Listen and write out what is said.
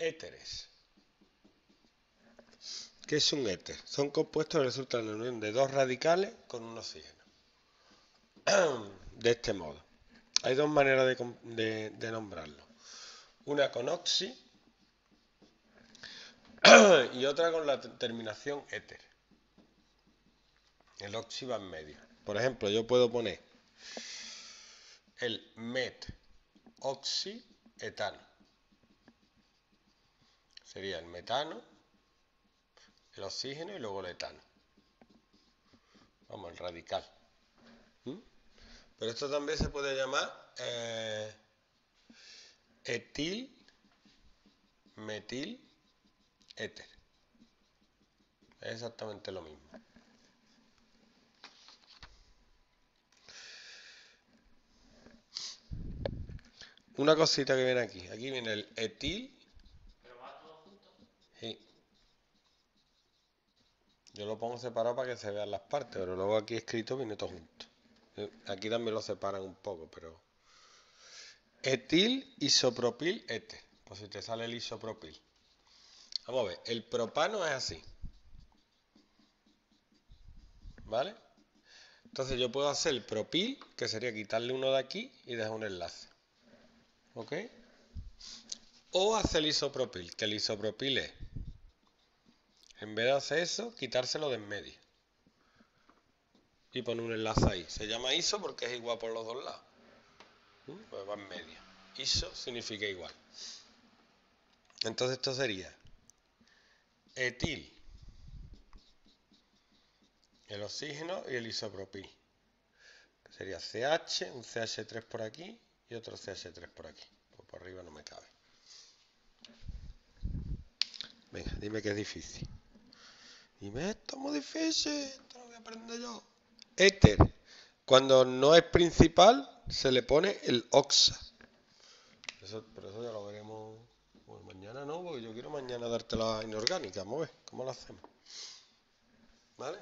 Éteres. ¿Qué es un éter? Son compuestos que resultan de la unión de dos radicales con un oxígeno. De este modo. Hay dos maneras de nombrarlo. Una con oxi y otra con la terminación éter. El oxi va en medio. Por ejemplo, yo puedo poner el metoxietano. Sería el metano, el oxígeno y luego el etano. Vamos, el radical. Pero esto también se puede llamar etil, metil, éter. Es exactamente lo mismo. Una cosita que viene aquí. Aquí viene el etil. ¿Pero va todo junto? Sí. Yo lo pongo separado para que se vean las partes, pero luego aquí escrito viene todo junto. Aquí también lo separan un poco, pero... Etil, isopropil, éter. Pues si te sale el isopropil. Vamos a ver, el propano es así. ¿Vale? Entonces yo puedo hacer el propil, que sería quitarle uno de aquí y dejar un enlace. ¿Ok? O hacer el isopropil, que el isopropil es... En vez de hacer eso, quitárselo de en medio. Y poner un enlace ahí. Se llama iso porque es igual por los dos lados. Pues va en medio. Iso significa igual. Entonces esto sería... Etil. El oxígeno y el isopropil. Sería CH, un CH3 por aquí y otro CH3 por aquí. Pues por arriba no me cabe. Venga, dime que es difícil. Dime, esto es muy difícil, esto lo voy a aprender yo. Éter, cuando no es principal, se le pone el oxa. Pero eso ya lo veremos. Bueno, mañana no, porque yo quiero mañana darte la inorgánica. Vamos a ver, ¿cómo lo hacemos? ¿Vale?